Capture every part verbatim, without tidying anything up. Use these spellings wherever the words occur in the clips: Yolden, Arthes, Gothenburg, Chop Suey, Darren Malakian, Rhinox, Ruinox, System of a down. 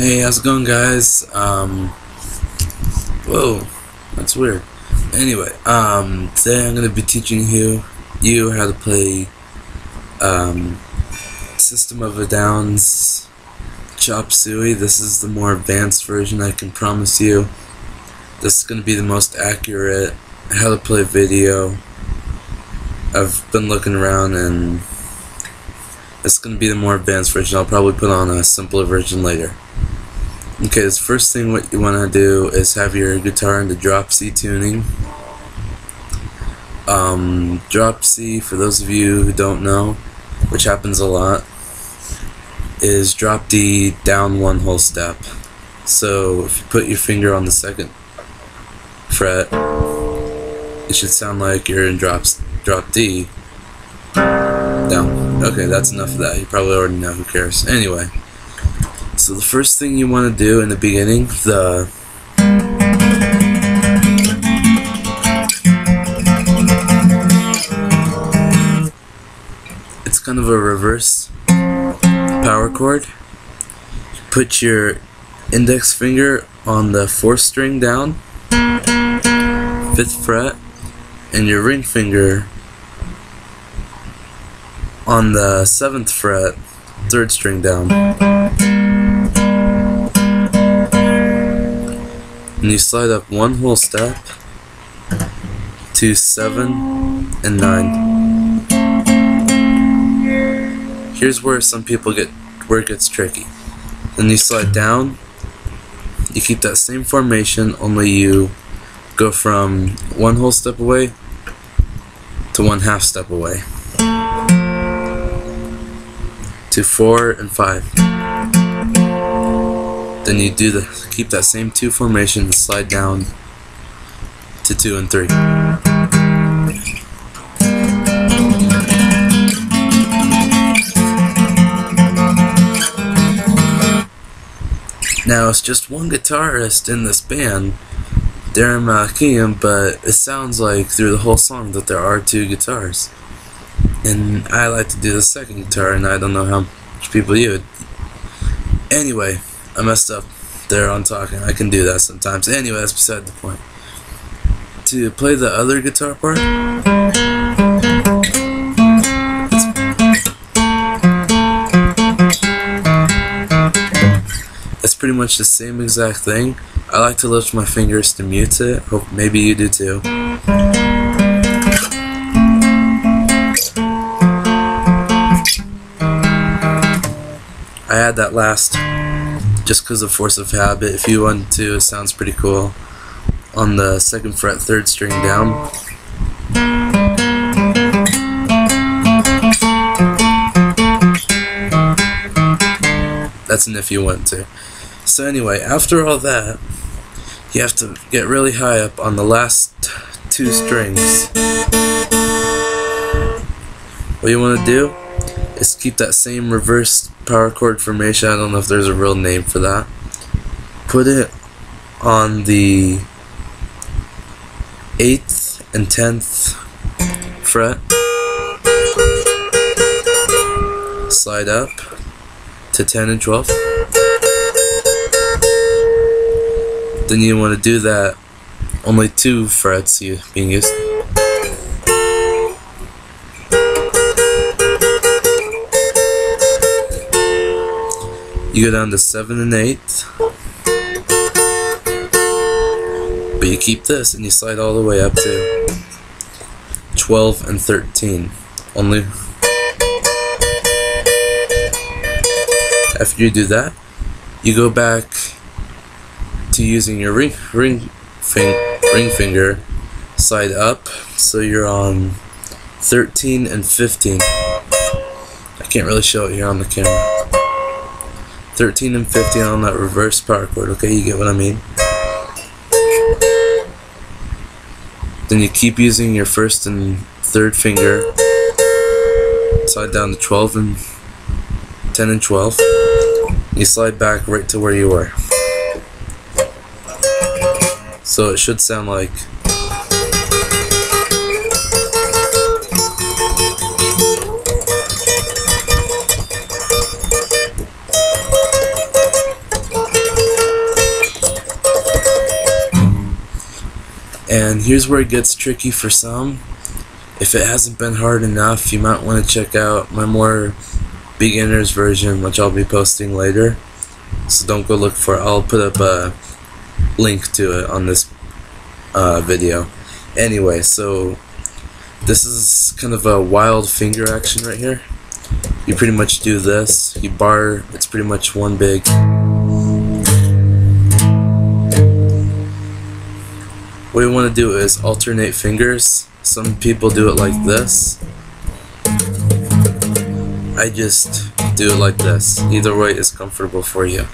Hey, how's it going, guys? Um, whoa, that's weird. Anyway, um, today I'm going to be teaching you, you how to play um, System of a Down's Chop Suey. This is the more advanced version, I can promise you. This is going to be the most accurate how to play video. I've been looking around and it's going to be the more advanced version. I'll probably put on a simpler version later. Okay, this first thing what you want to do is have your guitar into drop C tuning. Um, drop C, for those of you who don't know, which happens a lot, is drop D down one whole step. So if you put your finger on the second fret, it should sound like you're in drop, drop D. Down. Okay, that's enough of that. You probably already know. Who cares? Anyway, so the first thing you want to do in the beginning, the it's kind of a reverse power chord. You put your index finger on the fourth string down, fifth fret, and your ring finger on the seventh fret, third string down, and you slide up one whole step to seven and nine. Here's where some people get where it gets tricky. Then you slide down. You keep that same formation, only you go from one whole step away to one half step away. To four and five. Then you do the keep that same two formation and slide down to two and three. Now it's just one guitarist in this band, Darren Malakian, but it sounds like through the whole song that there are two guitars. And I like to do the second guitar, and I don't know how much people you. Anyway, I messed up there on talking. I can do that sometimes. Anyway, that's beside the point. To play the other guitar part, it's pretty much the same exact thing. I like to lift my fingers to mute it. Hope maybe you do too. I add that last just because of force of habit. If you want to, it sounds pretty cool. On the second fret, third string down. That's an if you want to. So anyway, after all that, you have to get really high up on the last two strings. What you want to do is keep that same reverse power chord formation. I don't know if there's a real name for that. Put it on the eighth and tenth fret. Slide up to ten and twelve. Then you want to do that only two frets you being used. You go down to seven and eight, but you keep this and you slide all the way up to twelve and thirteen. Only after you do that, you go back to using your ring ring fin ring finger, slide up, so you're on thirteen and fifteen. I can't really show it here on the camera. thirteen and fifteen on that reverse power chord, okay? You get what I mean? Then you keep using your first and third finger, slide down to twelve and ten and twelve. You slide back right to where you were. So it should sound like And here's where it gets tricky for some. If it hasn't been hard enough, you might want to check out my more beginner's version, which I'll be posting later. So don't go look for it. I'll put up a link to it on this uh, video. Anyway, so this is kind of a wild finger action right here. You pretty much do this. You bar, it's pretty much one big. What you want to do is alternate fingers. Some people do it like this. I just do it like this. Either way is comfortable for you.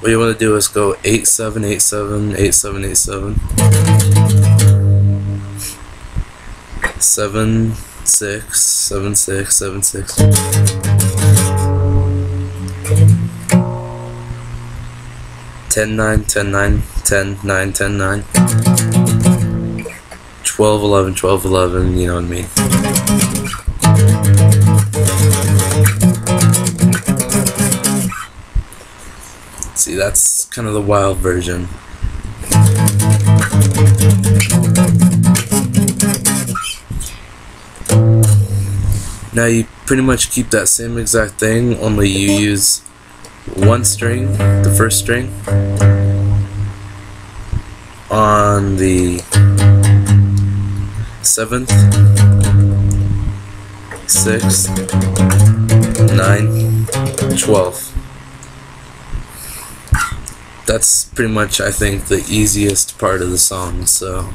What you want to do is go eight seven, eight seven, eight seven, eight seven, seven six, seven six, seven six. ten nine, ten nine, ten nine, ten nine. twelve eleven, twelve eleven, you know what I mean. See, that's kind of the wild version. Now you pretty much keep that same exact thing, only you use one string, the first string, on the seventh, sixth, ninth, twelfth. That's pretty much, I think, the easiest part of the song, so.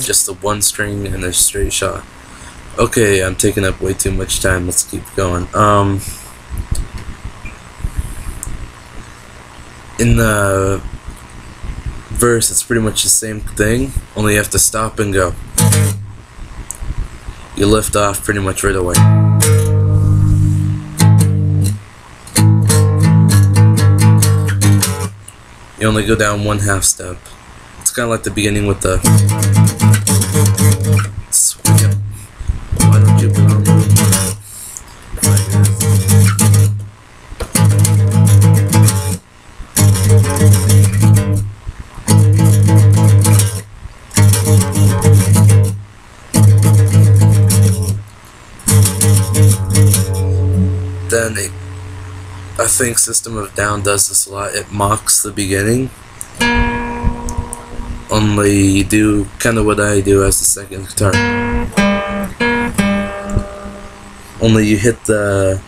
Just the one string and a straight shot. Okay, I'm taking up way too much time. Let's keep going. Um, in the verse, it's pretty much the same thing, only you have to stop and go. You lift off pretty much right away. You only go down one half step. It's kind of like the beginning with the. Why don't you put on Then it, I think System of a Down does this a lot. It mocks the beginning. Only you do kind of what I do as the second guitar. Only you hit the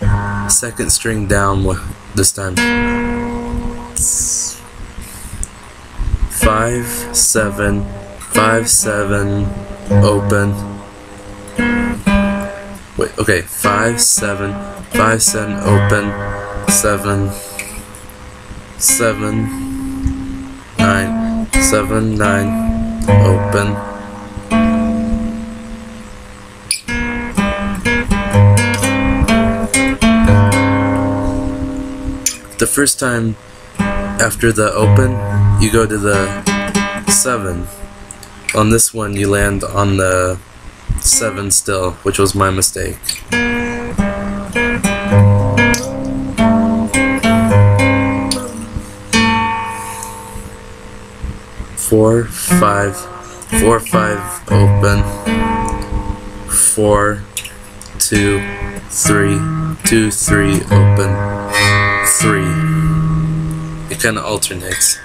second string down this time. Five, seven, five, seven, open. Wait, okay, five, seven. Five, seven, open, seven, seven, nine, seven, nine, open. The first time after the open, you go to the seven. On this one, you land on the seven still, which was my mistake. Four, five, four, five, open, four, two, three, two, three, open, three. It kind of alternates.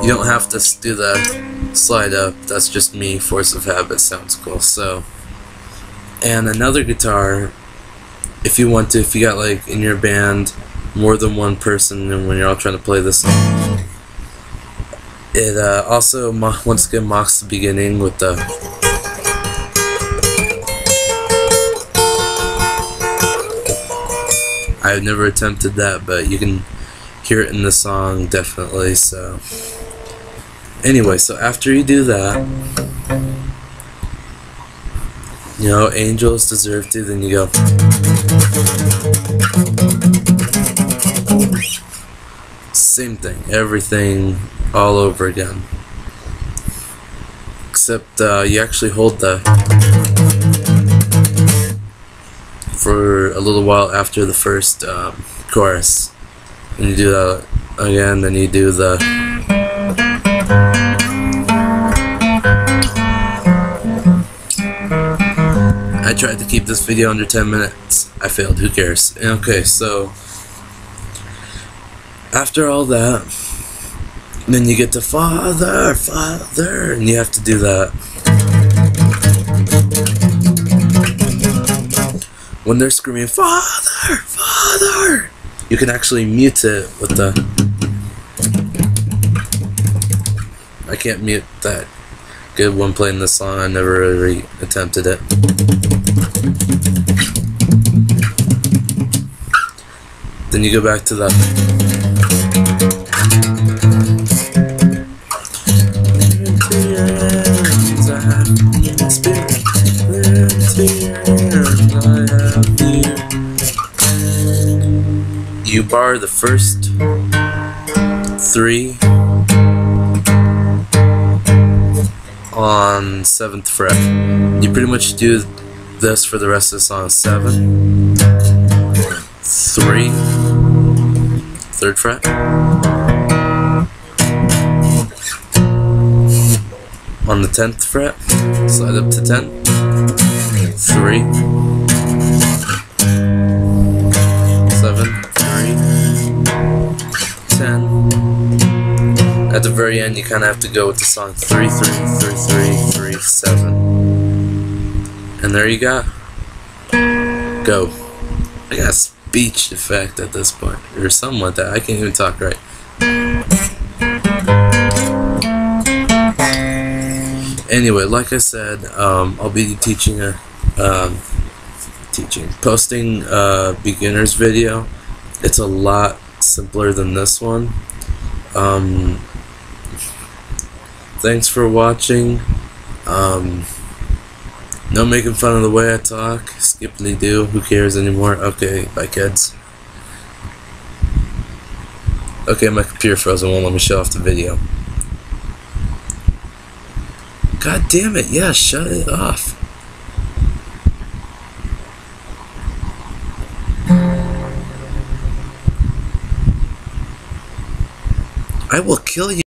You don't have to do the slide up, that's just me, force of habit, sounds cool. So, and another guitar, if you want to, if you got like in your band more than one person and when you're all trying to play this song, it uh, also mo once again mocks the beginning with the. I've never attempted that, but you can hear it in the song, definitely. So anyway, so after you do that, you know, angels deserve to, then you go. Same thing, everything all over again. Except uh, you actually hold the for a little while after the first um, chorus. And you do that again, then you do the. I tried to keep this video under ten minutes. I failed, who cares? Okay, so after all that, then you get to Father, Father, and you have to do that. When they're screaming, Father, Father, you can actually mute it with the... I can't mute that good one playing this song. I never really attempted it. Then you go back to that. You bar the first three on seventh fret. You pretty much do this for the rest of the song. Seven, three, third fret, on the tenth fret, slide up to ten, three. At the very end, you kind of have to go with the song three, three, three, three, three, seven, and there you go. Go. I got a speech defect at this point, or something like that. I can't even talk right. Anyway, like I said, um, I'll be teaching a um, teaching posting a beginner's video. It's a lot simpler than this one. Um, Thanks for watching. Um, no making fun of the way I talk. Skippity-doo. Who cares anymore? Okay, bye, kids. Okay, my computer froze and won't let me shut off the video. God damn it! Yeah, shut it off. I will kill you.